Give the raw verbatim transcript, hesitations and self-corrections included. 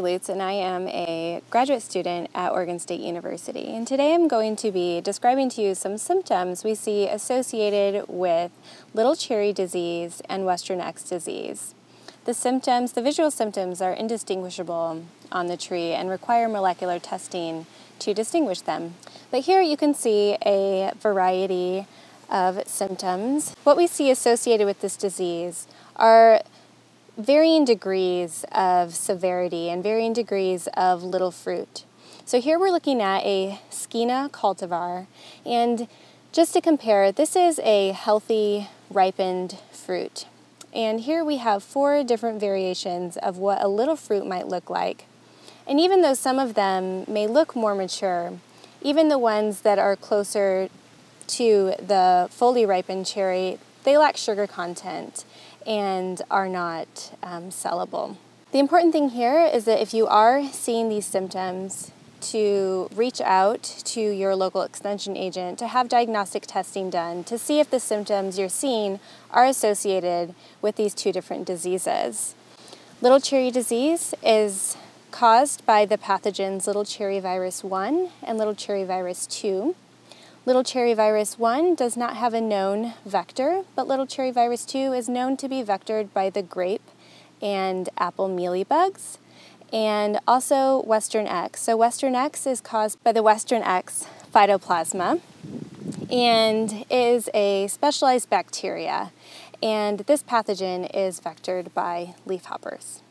Lori Lutz, and I am a graduate student at Oregon State University. And today I'm going to be describing to you some symptoms we see associated with little cherry disease and Western X disease. The symptoms, the visual symptoms, are indistinguishable on the tree and require molecular testing to distinguish them. But here you can see a variety of symptoms. What we see associated with this disease are varying degrees of severity and varying degrees of little fruit. So here we're looking at a Skena cultivar, and just to compare, this is a healthy ripened fruit. And here we have four different variations of what a little fruit might look like. And even though some of them may look more mature, even the ones that are closer to the fully ripened cherry, they lack sugar content and are not um, sellable. The important thing here is that if you are seeing these symptoms, to reach out to your local extension agent to have diagnostic testing done to see if the symptoms you're seeing are associated with these two different diseases. Little cherry disease is caused by the pathogens Little Cherry Virus one and Little Cherry Virus two. Little Cherry Virus one does not have a known vector, but Little Cherry Virus two is known to be vectored by the grape and apple mealybugs, and also Western X. So Western X is caused by the Western X phytoplasma and is a specialized bacteria, and this pathogen is vectored by leafhoppers.